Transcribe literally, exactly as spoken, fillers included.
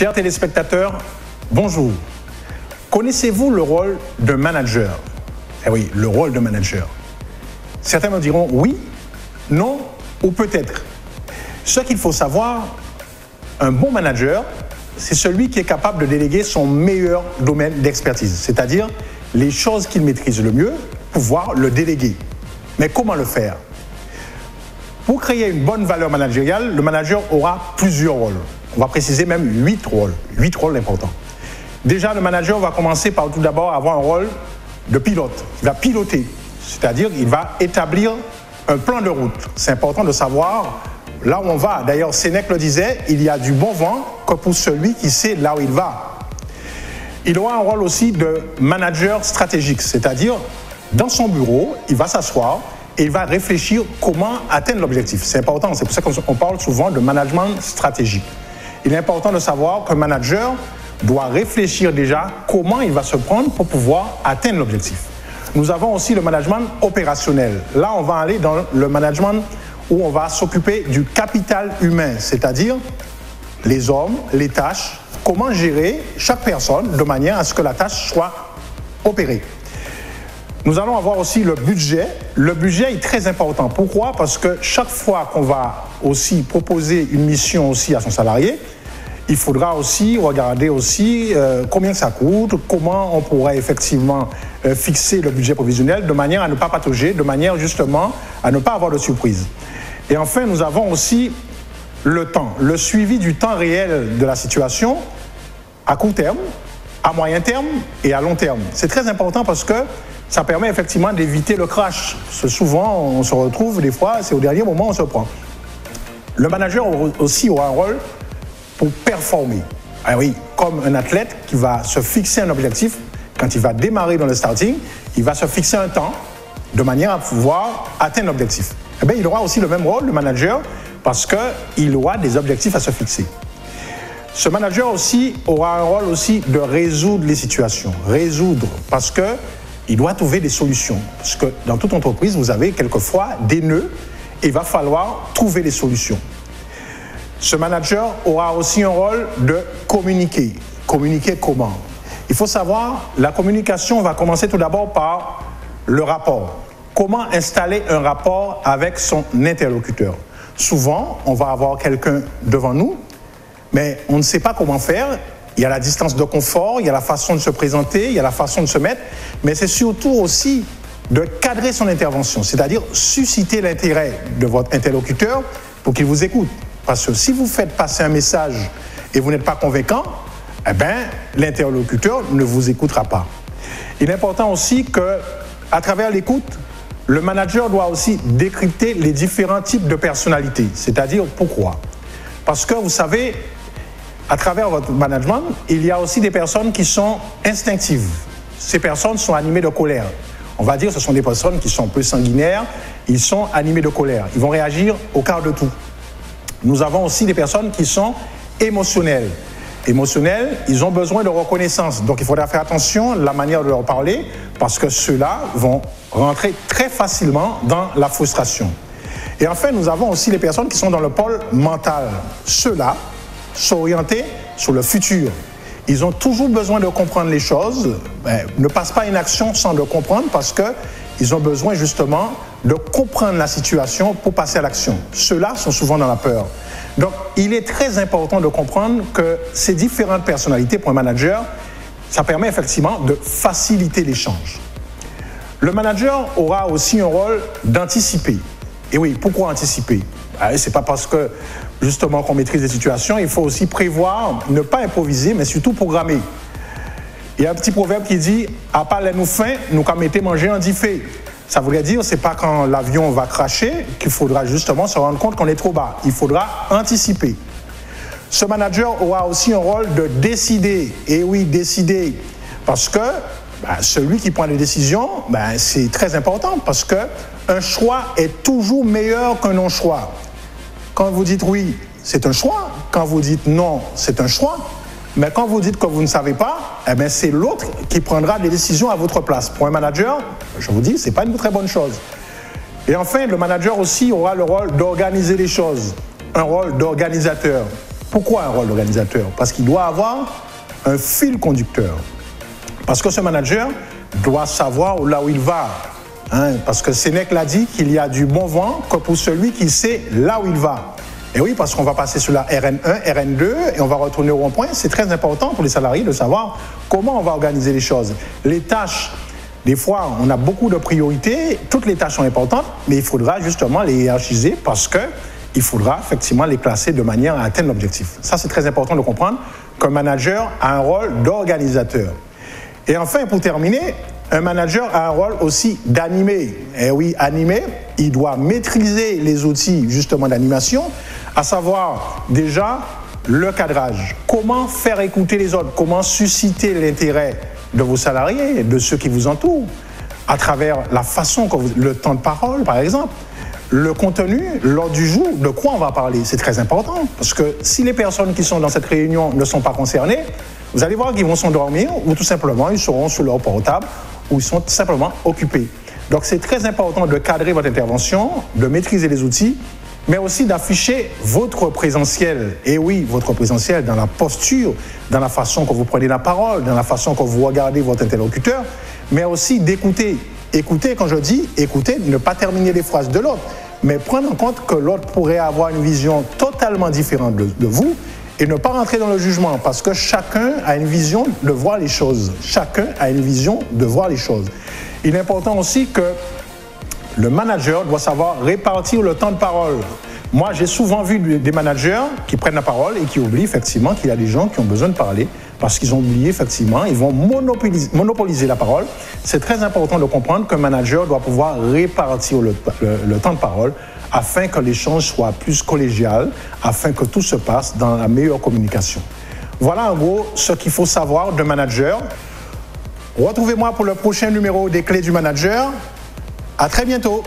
Chers téléspectateurs, bonjour. Connaissez-vous le rôle d'un manager? Eh oui, le rôle d'un manager. Certains me diront oui, non ou peut-être. Ce qu'il faut savoir, un bon manager, c'est celui qui est capable de déléguer son meilleur domaine d'expertise, c'est-à-dire les choses qu'il maîtrise le mieux, pouvoir le déléguer. Mais comment le faire? Pour créer une bonne valeur managériale, le manager aura plusieurs rôles. On va préciser même huit rôles, huit rôles importants. Déjà, le manager va commencer par tout d'abord avoir un rôle de pilote. Il va piloter, c'est-à-dire il va établir un plan de route. C'est important de savoir là où on va. D'ailleurs, Sénèque le disait, il y a du bon vent que pour celui qui sait là où il va. Il aura un rôle aussi de manager stratégique, c'est-à-dire dans son bureau, il va s'asseoir et il va réfléchir comment atteindre l'objectif. C'est important, c'est pour ça qu'on parle souvent de management stratégique. Il est important de savoir qu'un manager doit réfléchir déjà comment il va se prendre pour pouvoir atteindre l'objectif. Nous avons aussi le management opérationnel. Là, on va aller dans le management où on va s'occuper du capital humain, c'est-à-dire les hommes, les tâches, comment gérer chaque personne de manière à ce que la tâche soit opérée. Nous allons avoir aussi le budget. Le budget est très important. Pourquoi? Parce que chaque fois qu'on va aussi proposer une mission aussi à son salarié, il faudra aussi regarder aussi euh, combien ça coûte, comment on pourrait effectivement euh, fixer le budget provisionnel de manière à ne pas patauger, de manière justement à ne pas avoir de surprise. Et enfin, nous avons aussi le temps, le suivi du temps réel de la situation à court terme, à moyen terme et à long terme. C'est très important parce que ça permet effectivement d'éviter le crash. Souvent, on se retrouve, des fois, c'est au dernier moment on se prend. Le manager aussi aura un rôle pour performer. Ah oui, comme un athlète qui va se fixer un objectif, quand il va démarrer dans le starting, il va se fixer un temps de manière à pouvoir atteindre l'objectif. Eh bien, il aura aussi le même rôle, le manager, parce qu'il aura des objectifs à se fixer. Ce manager aussi aura un rôle aussi de résoudre les situations. Résoudre, parce que il doit trouver des solutions. Parce que dans toute entreprise, vous avez quelquefois des nœuds et il va falloir trouver des solutions. Ce manager aura aussi un rôle de communiquer. Communiquer comment? Il faut savoir, la communication va commencer tout d'abord par le rapport. Comment installer un rapport avec son interlocuteur? Souvent, on va avoir quelqu'un devant nous, mais on ne sait pas comment faire. Il y a la distance de confort, il y a la façon de se présenter, il y a la façon de se mettre, mais c'est surtout aussi de cadrer son intervention, c'est-à-dire susciter l'intérêt de votre interlocuteur pour qu'il vous écoute. Parce que si vous faites passer un message et vous n'êtes pas convaincant, eh bien, l'interlocuteur ne vous écoutera pas. Il est important aussi qu'à travers l'écoute, le manager doit aussi décrypter les différents types de personnalités, c'est-à-dire pourquoi. Parce que vous savez, à travers votre management, il y a aussi des personnes qui sont instinctives. Ces personnes sont animées de colère. On va dire que ce sont des personnes qui sont un peu sanguinaires, ils sont animés de colère. Ils vont réagir au quart de tout. Nous avons aussi des personnes qui sont émotionnelles. Émotionnelles, ils ont besoin de reconnaissance. Donc il faudra faire attention à la manière de leur parler parce que ceux-là vont rentrer très facilement dans la frustration. Et enfin, nous avons aussi les personnes qui sont dans le pôle mental. Ceux-là, s'orienter sur le futur. Ils ont toujours besoin de comprendre les choses, ne passent pas une action sans le comprendre parce qu'ils ont besoin justement de comprendre la situation pour passer à l'action. Ceux-là sont souvent dans la peur. Donc, il est très important de comprendre que ces différentes personnalités pour un manager, ça permet effectivement de faciliter l'échange. Le manager aura aussi un rôle d'anticiper. Et oui, pourquoi anticiper? C'est pas parce que, justement, qu'on maîtrise les situations, il faut aussi prévoir, ne pas improviser, mais surtout programmer. Il y a un petit proverbe qui dit « à part les nous fins, nous qu'à mettre manger en diffé ». Ça voudrait dire, c'est pas quand l'avion va cracher qu'il faudra justement se rendre compte qu'on est trop bas. Il faudra anticiper. Ce manager aura aussi un rôle de décider. Et oui, décider. Parce que ben, celui qui prend les décisions, ben, c'est très important parce qu'un choix est toujours meilleur qu'un non-choix. Quand vous dites oui, c'est un choix. Quand vous dites non, c'est un choix. Mais quand vous dites que vous ne savez pas, eh bien c'est l'autre qui prendra des décisions à votre place. Pour un manager, je vous dis, ce n'est pas une très bonne chose. Et enfin, le manager aussi aura le rôle d'organiser les choses, un rôle d'organisateur. Pourquoi un rôle d'organisateur? Parce qu'il doit avoir un fil conducteur. Parce que ce manager doit savoir là où il va. Hein, parce que Sénèque l'a dit, qu'il y a du bon vent que pour celui qui sait là où il va. Et oui, parce qu'on va passer sur la R N un, R N deux et on va retourner au rond-point. C'est très important pour les salariés de savoir comment on va organiser les choses. Les tâches, des fois, on a beaucoup de priorités. Toutes les tâches sont importantes, mais il faudra justement les hiérarchiser parce que il faudra effectivement les classer de manière à atteindre l'objectif. Ça, c'est très important de comprendre qu'un manager a un rôle d'organisateur. Et enfin, pour terminer, un manager a un rôle aussi d'animer. Et oui, animer, il doit maîtriser les outils justement d'animation, à savoir déjà le cadrage. Comment faire écouter les autres? Comment susciter l'intérêt de vos salariés, de ceux qui vous entourent, à travers la façon que vous... le temps de parole, par exemple. Le contenu, l'ordre du jour, de quoi on va parler, c'est très important. Parce que si les personnes qui sont dans cette réunion ne sont pas concernées, vous allez voir qu'ils vont s'endormir ou tout simplement ils seront sur leur portable ou ils sont tout simplement occupés. Donc c'est très important de cadrer votre intervention, de maîtriser les outils, mais aussi d'afficher votre présentiel. Et oui, votre présentiel dans la posture, dans la façon que vous prenez la parole, dans la façon que vous regardez votre interlocuteur, mais aussi d'écouter. Écoutez, quand je dis écoutez, ne pas terminer les phrases de l'autre, mais prendre en compte que l'autre pourrait avoir une vision totalement différente de, de vous et ne pas rentrer dans le jugement parce que chacun a une vision de voir les choses. Chacun a une vision de voir les choses. Il est important aussi que le manager doit savoir répartir le temps de parole. Moi, j'ai souvent vu des managers qui prennent la parole et qui oublient effectivement qu'il y a des gens qui ont besoin de parler parce qu'ils ont oublié effectivement, ils vont monopoliser, monopoliser la parole. C'est très important de comprendre qu'un manager doit pouvoir répartir le, le, le temps de parole afin que l'échange soit plus collégial, afin que tout se passe dans la meilleure communication. Voilà en gros ce qu'il faut savoir de manager. Retrouvez-moi pour le prochain numéro des Clés du Manager. À très bientôt.